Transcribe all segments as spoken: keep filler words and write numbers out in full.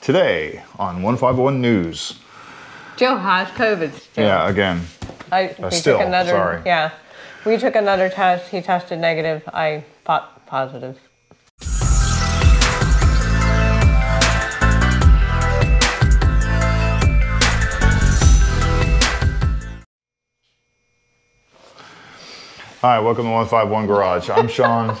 Today on one five one News. Joe has COVID still. Yeah, again. I, we uh, still, took another, sorry. Yeah. We took another test. He tested negative. I thought positive. Hi, welcome to one five one Garage. I'm Sean.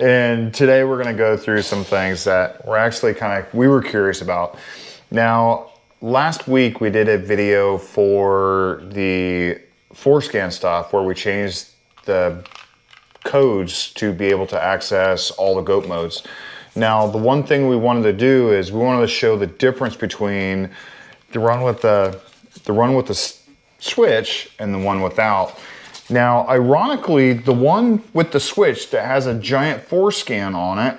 And today we're going to go through some things that we're actually kind of, we were curious about. Now, last week we did a video for the ForScan stuff where we changed the codes to be able to access all the GOAT modes. Now, the one thing we wanted to do is we wanted to show the difference between the run with the, the run with the switch and the one without. Now, ironically, the one with the switch that has a giant ForScan on it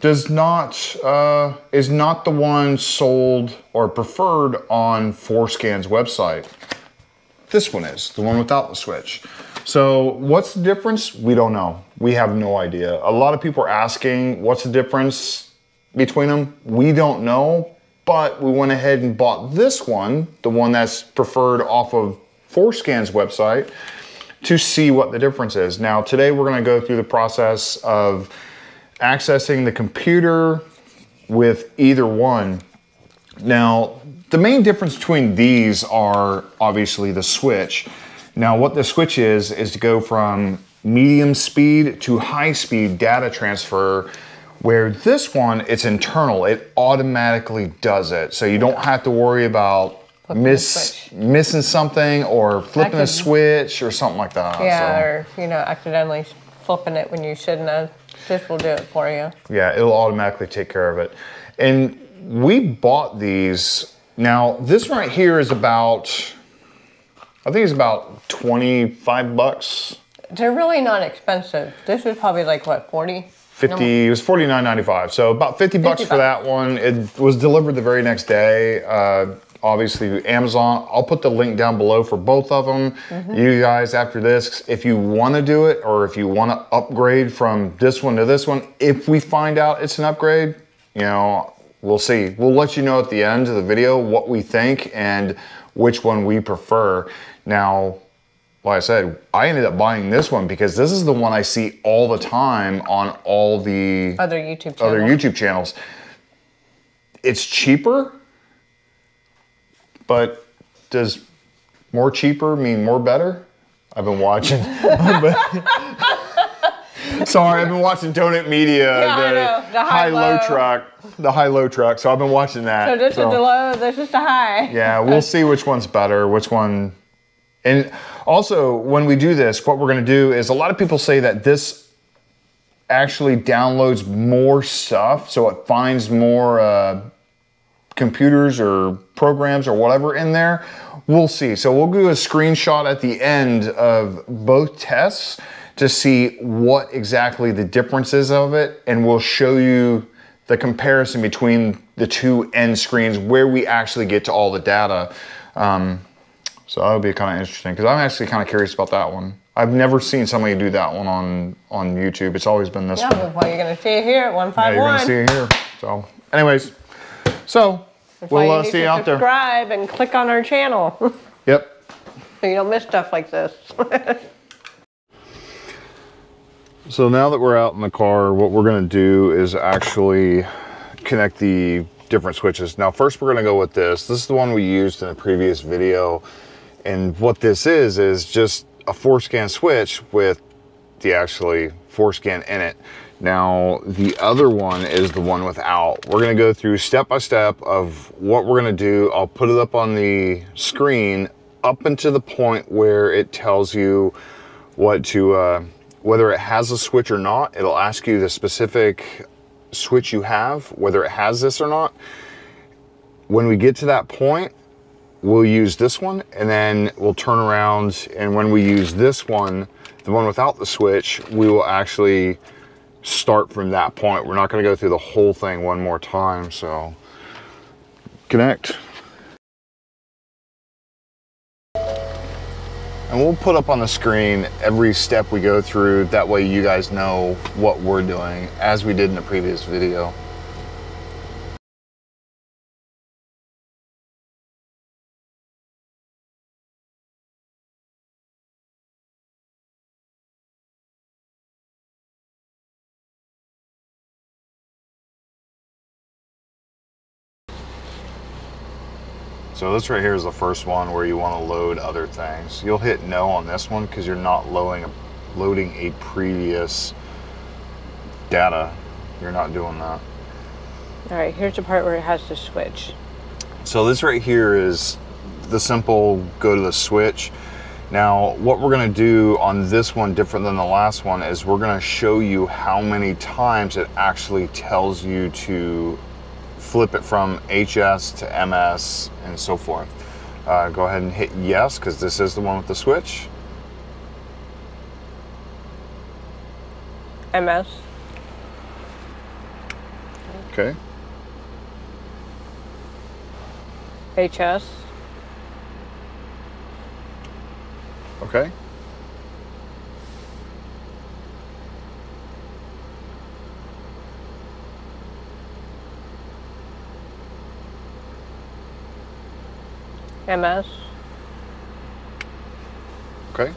does not, uh, is not the one sold or preferred on ForScan's website. This one is, the one without the switch. So what's the difference? We don't know. We have no idea. A lot of people are asking, what's the difference between them? We don't know, but we went ahead and bought this one, the one that's preferred off of ForScan's website, to see what the difference is. Now, today we're gonna go through the process of accessing the computer with either one. Now, the main difference between these are obviously the switch. Now, what the switch is, is to go from medium speed to high speed data transfer, where this one, it's internal. It automatically does it. So you don't have to worry about Miss, missing something or flipping a switch or something like that. Yeah, so. Or you know, accidentally flipping it when you shouldn't have. This will do it for you. Yeah, it'll automatically take care of it. And we bought these. Now, this right here is about, I think it's about twenty-five bucks. They're really not expensive. This was probably like, what, forty? fifty, it was forty-nine ninety-five. So about fifty bucks for that one. It was delivered the very next day. Uh, Obviously, Amazon. I'll put the link down below for both of them. Mm-hmm. You guys, after this, if you want to do it, or if you want to upgrade from this one to this one, if we find out it's an upgrade, you know, we'll see. We'll let you know at the end of the video what we think and which one we prefer. Now, like I said, I ended up buying this one because this is the one I see all the time on all the other YouTube channels. Other YouTube channels. It's cheaper. But does more cheaper mean more better? I've been watching. Sorry, I've been watching Donut Media, yeah, the, the high-low high, truck, the high-low truck. So I've been watching that. So this so. is the low, this is the high. Yeah, we'll see which one's better, which one. And also, when we do this, what we're going to do is a lot of people say that this actually downloads more stuff, so it finds more Uh, computers or programs or whatever in there. We'll see. So we'll do a screenshot at the end of both tests to see what exactly the difference is of it, and we'll show you the comparison between the two end screens where we actually get to all the data. Um, so that'll be kind of interesting because I'm actually kind of curious about that one. I've never seen somebody do that one on, on YouTube. It's always been this yeah, one. Well, you're going to see it here at one five one. Yeah, you're going to see it here. So anyways, So, That's we'll uh, see you out there. Subscribe and click on our channel. Yep. So you don't miss stuff like this. So now that we're out in the car, what we're going to do is actually connect the different switches. Now, first we're going to go with this. This is the one we used in a previous video. And what this is, is just a ForScan switch with the actually ForScan in it. Now, the other one is the one without. We're gonna go through step by step of what we're gonna do. I'll put it up on the screen up until the point where it tells you what to, uh, whether it has a switch or not. It'll ask you the specific switch you have, whether it has this or not. When we get to that point, we'll use this one, and then we'll turn around, and when we use this one, the one without the switch, we will actually start from that point. We're not going to go through the whole thing one more time. So connect, and we'll put up on the screen every step we go through. That way you guys know what we're doing, as we did in the previous video. So this right here is the first one where you want to load other things. You'll hit no on this one because you're not loading a, loading a previous data. You're not doing that. All right, here's the part where it has to switch. So this right here is the simple go to the switch. Now, what we're going to do on this one different than the last one is we're going to show you how many times it actually tells you to flip it from H S to M S and so forth. Uh, go ahead and hit yes, because this is the one with the switch. M S. Okay. H S. Okay. M S. Okay.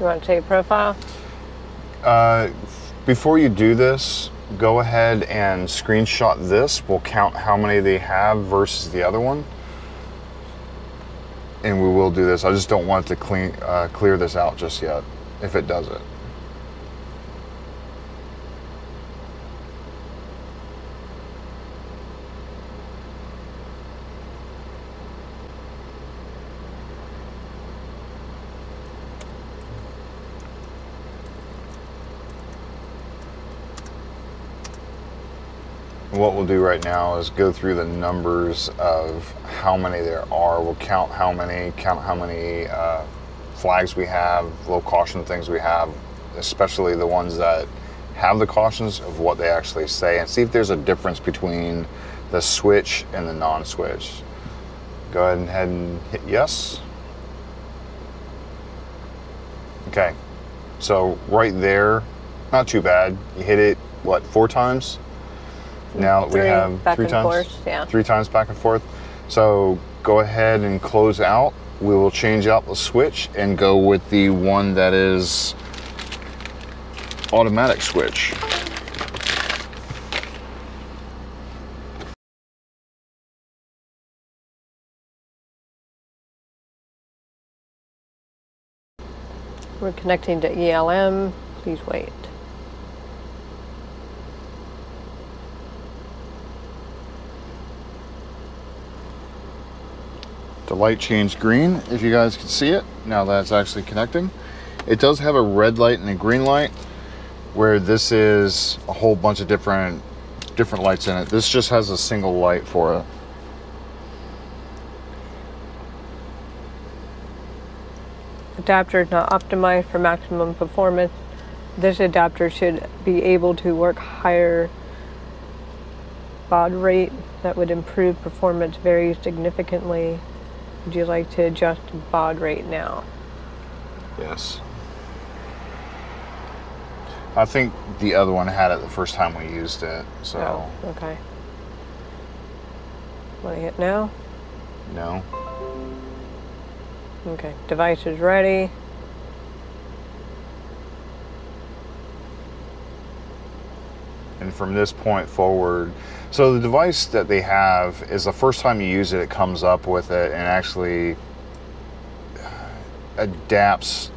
You want to take a profile? Uh, before you do this, go ahead and screenshot this. We'll count how many they have versus the other one. And we will do this. I just don't want it to clean, uh, clear this out just yet, if it does it. What we'll do right now is go through the numbers of how many there are. We'll count how many, count how many uh, flags we have, low caution things we have, especially the ones that have the cautions of what they actually say, and see if there's a difference between the switch and the non-switch. Go ahead and, head and hit yes. Okay, so right there, not too bad. You hit it, what, four times? Now three, we have back three and times, forth, yeah. three times back and forth. So go ahead and close out. We will change out the switch and go with the one that is automatic switch. We're connecting to E L M. Please wait. The light changed green, if you guys can see it, now that it's actually connecting. It does have a red light and a green light, where this is a whole bunch of different, different lights in it. This just has a single light for it. Adapter is not optimized for maximum performance. This adapter should be able to work higher baud rate that would improve performance very significantly. Would you like to adjust baud rate now? Yes. I think the other one had it the first time we used it, so. Oh, okay. Want to hit no? No. Okay, device is ready. And from this point forward, so the device that they have is the first time you use it, it comes up with it and actually adapts,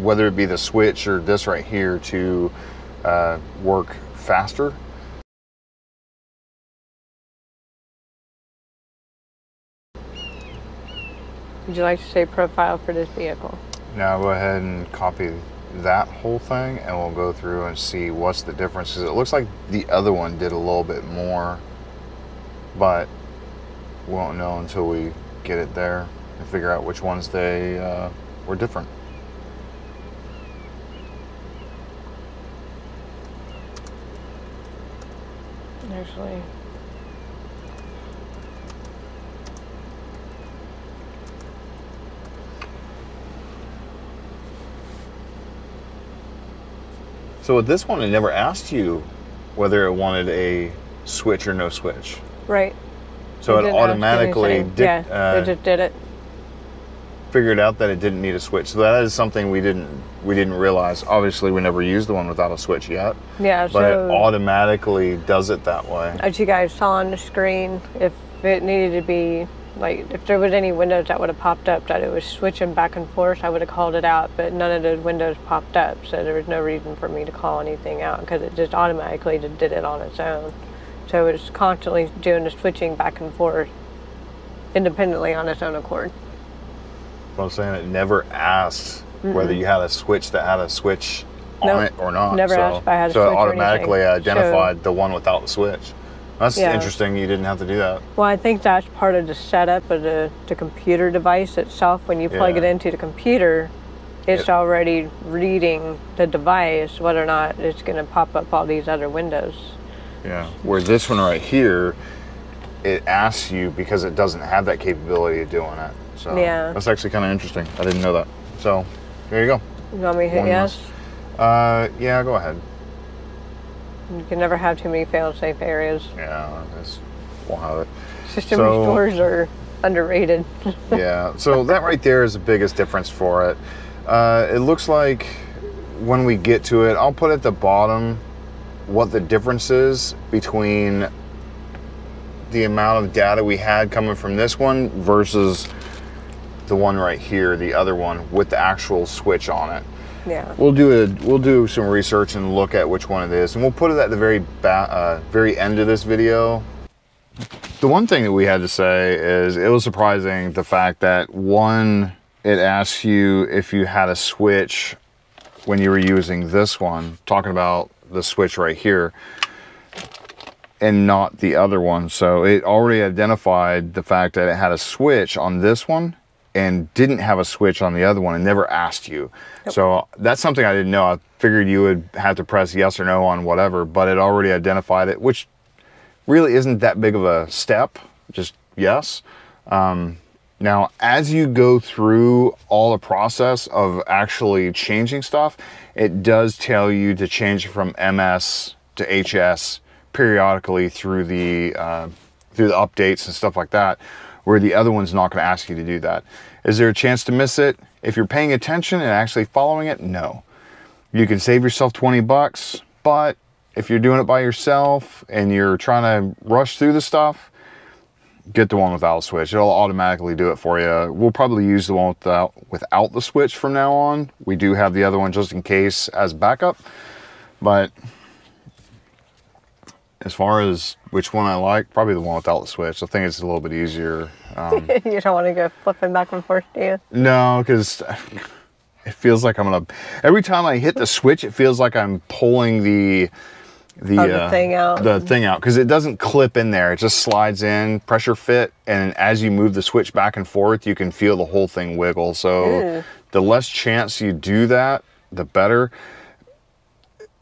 whether it be the switch or this right here, to uh, work faster. Would you like to say profile for this vehicle? Now go ahead and copy that whole thing, and we'll go through and see what's the difference, because it looks like the other one did a little bit more, but we won't know until we get it there and figure out which ones they uh, were different. Actually, so with this one, it never asked you whether it wanted a switch or no switch. Right. So it, it automatically did, yeah, uh, they just did it. Figured out that it didn't need a switch. So that is something we didn't we didn't realize. Obviously, we never used the one without a switch yet. Yeah, but so it automatically does it that way. As you guys saw on the screen, if it needed to be, like, if there was any windows that would have popped up that it was switching back and forth, I would have called it out, but none of those windows popped up, so there was no reason for me to call anything out because it just automatically just did it on its own. So it's constantly doing the switching back and forth independently on its own accord. What I'm saying, it never asked mm-mm. whether you had a switch that had a switch nope. on it or not. Never so, asked if I had a so switch. So it automatically or identified so, the one without the switch. That's yeah. interesting. You didn't have to do that. Well, I think that's part of the setup of the, the computer device itself. When you plug yeah. it into the computer, it's it, already reading the device whether or not it's going to pop up all these other windows. Yeah. Where this one right here, it asks you because it doesn't have that capability of doing it. So yeah. that's actually kind of interesting. I didn't know that. So there you go. You want me to hit yes? Uh, yeah, go ahead. You can never have too many fail-safe areas. Yeah, that's, we'll have it. System so, restores are underrated. Yeah, so that right there is the biggest difference for it. Uh, it looks like when we get to it, I'll put at the bottom what the difference is between the amount of data we had coming from this one versus the one right here, the other one with the actual switch on it. Yeah. We'll do a we'll do some research and look at which one it is, and we'll put it at the very ba uh, very end of this video. The one thing that we had to say is it was surprising the fact that one, it asks you if you had a switch when you were using this one, talking about the switch right here, and not the other one. So it already identified the fact that it had a switch on this one and didn't have a switch on the other one and never asked you. Nope. So that's something I didn't know. I figured you would have to press yes or no on whatever, but it already identified it, which really isn't that big of a step, just yes. Um, now, as you go through all the process of actually changing stuff, it does tell you to change from M S to H S periodically through the, uh, through the updates and stuff like that, where the other one's not gonna ask you to do that. Is there a chance to miss it? If you're paying attention and actually following it, no. You can save yourself twenty bucks, but if you're doing it by yourself and you're trying to rush through the stuff, get the one without a switch. It'll automatically do it for you. We'll probably use the one without, without the switch from now on. We do have the other one just in case as backup, but as far as which one I like, probably the one without the switch. I think it's a little bit easier. Um, you don't want to go flipping back and forth, do you? No, because it feels like I'm gonna. Every time I hit the switch, it feels like I'm pulling the the, oh, the uh, thing out. The thing out because it doesn't clip in there. It just slides in, pressure fit, and as you move the switch back and forth, you can feel the whole thing wiggle. So Ooh. The less chance you do that, the better.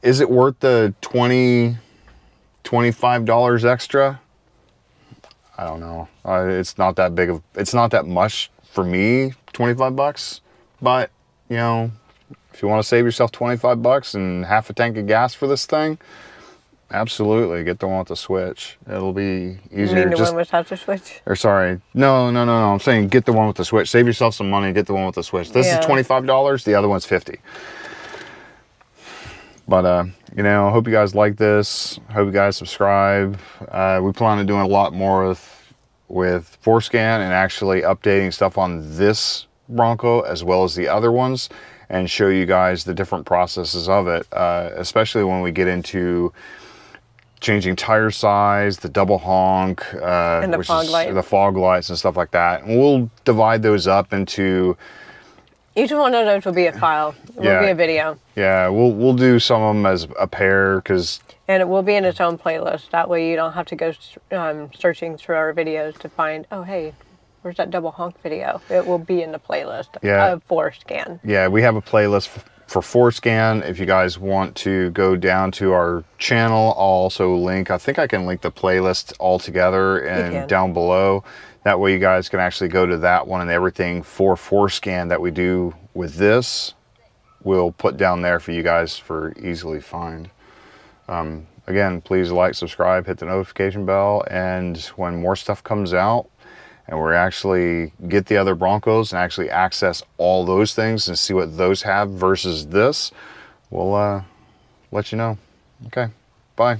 Is it worth the twenty? twenty-five dollars extra? I don't know. Uh, it's not that big of, it's not that much for me, twenty-five bucks. But, you know, if you want to save yourself twenty-five bucks and half a tank of gas for this thing, absolutely get the one with the switch. It'll be easier. You mean the Just, one without the switch? Or sorry. No, no, no, no. I'm saying get the one with the switch. Save yourself some money, get the one with the switch. This yeah. is twenty-five dollars, the other one's fifty dollars. But, uh, you know, I hope you guys like this. Hope you guys subscribe. Uh, we plan on doing a lot more with, with ForScan and actually updating stuff on this Bronco as well as the other ones and show you guys the different processes of it, uh, especially when we get into changing tire size, the double honk, uh, and the, which fog is, light. the fog lights and stuff like that. And we'll divide those up into... Each one of those will be a file. It will yeah. be a video. Yeah, we'll we'll do some of them as a pair because. And it will be in its own playlist. That way you don't have to go um, searching through our videos to find. Oh hey, where's that double honk video? It will be in the playlist. Yeah. Of ForScan. Yeah, we have a playlist for ForScan. If you guys want to go down to our channel, I'll also link. I think I can link the playlist all together and down below. That way you guys can actually go to that one, and everything for ForScan that we do with this, we'll put down there for you guys for easily find. Um, Again, please like, subscribe, hit the notification bell, and when more stuff comes out and we're actually get the other Broncos and actually access all those things and see what those have versus this, we'll uh, let you know. Okay, bye.